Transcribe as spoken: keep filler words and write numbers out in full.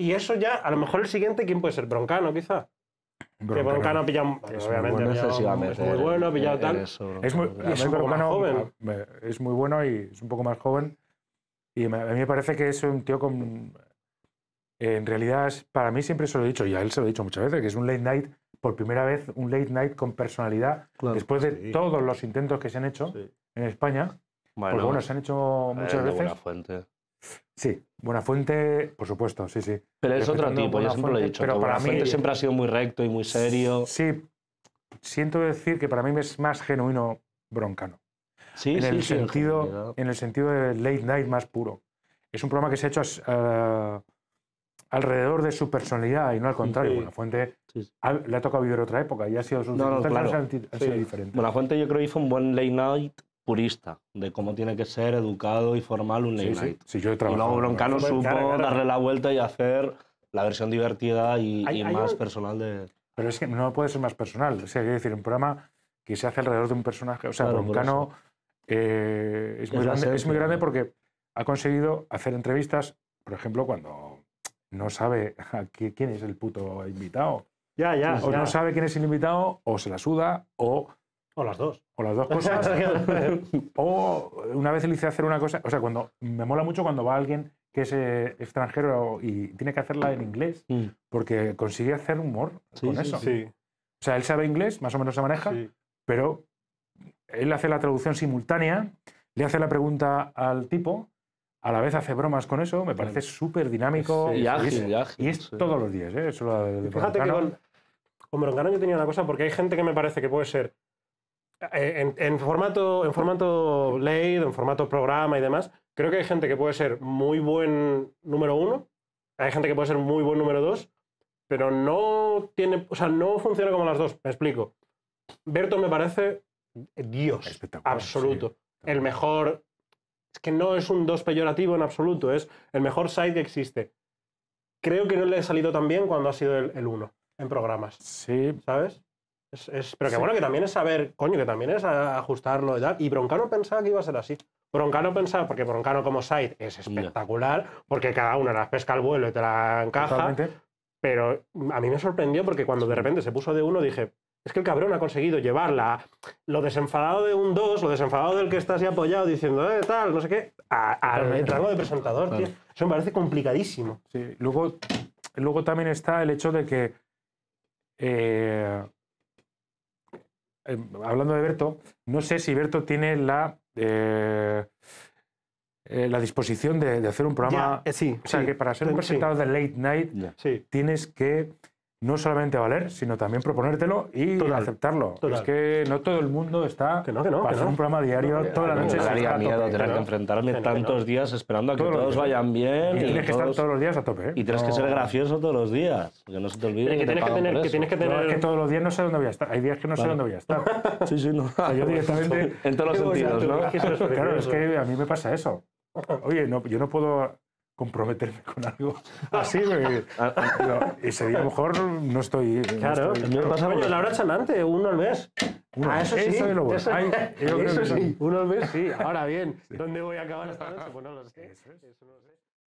Y eso ya, a lo mejor el siguiente, ¿quién puede ser? Broncano, quizá. Broncano. Que Broncano ha pillado, bueno, obviamente, muy bueno, es muy bueno, ha pillado tal. Eso, es muy, es un poco más joven. Es muy bueno y es un poco más joven. Y a mí me parece que es un tío con... En realidad, para mí siempre se lo he dicho, y a él se lo he dicho muchas veces, que es un late night, por primera vez, un late night con personalidad, claro, después de sí. todos los intentos que se han hecho sí. en España. Bueno, pues bueno, se han hecho muchas veces. Buenafuente. Sí, Buenafuente, por supuesto, sí, sí. Pero es otro tipo, yo siempre lo he dicho, pero para mí siempre ha sido muy recto y muy serio. Sí, siento decir que para mí es más genuino Broncano. Sí, en sí, el sí, sentido, en el sentido de late night más puro. Es un programa que se ha hecho... Uh, alrededor de su personalidad y no al contrario. Sí. Buenafuente sí, sí. Ha, le ha tocado vivir otra época y ha sido sus no, no, claro. han, han sí. sido diferentes. Buenafuente yo creo que hizo un buen late night purista de cómo tiene que ser educado y formal un late sí, night. Sí. Sí, yo he y luego Broncano supo cara, cara, darle la vuelta y hacer la versión divertida y, hay, y hay más un... personal de... Pero es que no puede ser más personal. O sea, quiero decir, un programa que se hace alrededor de un personaje. O sea, claro, Broncano eh, es, muy es, grande, ser, es muy grande porque ha conseguido hacer entrevistas, por ejemplo, cuando... no sabe a qué, quién es el puto invitado. Ya, ya. O ya. no sabe quién es el invitado, o se la suda, o... O las dos. O las dos cosas. O una vez le hice hacer una cosa... O sea, cuando me mola mucho cuando va alguien que es eh, extranjero y tiene que hacerla en inglés, mm. porque consigue hacer humor sí, con sí, eso. Sí. O sea, él sabe inglés, más o menos se maneja, sí. pero él hace la traducción simultánea, le hace la pregunta al tipo... A la vez hace bromas con eso, me parece súper dinámico. Sí, y ágil, y es, y es sí. todos los días, ¿eh? Eso lo de Fíjate Broncano. que con, con Broncano yo tenía una cosa, porque hay gente que me parece que puede ser en, en, formato, en formato late, en formato programa y demás, creo que hay gente que puede ser muy buen número uno, hay gente que puede ser muy buen número dos, pero no tiene, o sea, no funciona como las dos, me explico. Berto me parece Dios absoluto, sí, el mejor... Es que no es un dos peyorativo en absoluto, es el mejor side que existe. Creo que no le ha salido tan bien cuando ha sido el, el uno en programas. Sí. ¿Sabes? Es, es, pero que sí. bueno, que también es saber, coño, que también es ajustarlo y tal. Y Broncano pensaba que iba a ser así. Broncano pensaba, porque Broncano como side es espectacular, yeah. porque cada una las pesca al vuelo y te la encaja. Totalmente. Pero a mí me sorprendió porque cuando de repente se puso de uno dije... Es que el cabrón ha conseguido llevarla, lo desenfadado de un dos, lo desenfadado del que estás ya apoyado diciendo, eh, tal, no sé qué, al rango de presentador, tío. Eso me parece complicadísimo. Sí. Luego, luego también está el hecho de que, eh, eh, hablando de Berto, no sé si Berto tiene la, eh, eh, la disposición de, de hacer un programa... Ya, eh, sí, o sea, sí, que para ser un presentador sí. de late night yeah. sí. tienes que... No solamente valer, sino también proponértelo y total, aceptarlo. Total. Es que no todo el mundo está que no, que no, para que hacer no. un programa diario no, toda la noche. Me daría miedo tener que, que enfrentarme que no. tantos días esperando a que todos, todos vayan bien. Y, y tienes que todos... estar todos los días a tope. ¿eh? Y tienes no. que ser gracioso todos los días. Que no se te olvide que, que, tienes, que, tener, que tienes que tener... No, es que todos los días no sé dónde voy a estar. Hay días que no claro. sé dónde voy a estar. Sí, sí, no. O sea, yo directamente... en todos los sentidos, ¿no? Claro, es que a mí me pasa eso. Oye, no, yo no puedo... comprometerme con algo así me... no, ese día a lo mejor no estoy claro, no estoy, claro. Pasa Oye, la hora chanante uno al mes uno, ah, eso sí, eso es lo bueno. eso, Ay, eso sí. sí uno al mes sí ahora bien sí. ¿Dónde voy a acabar esta noche? Pues no lo sé, eso, eso no lo sé.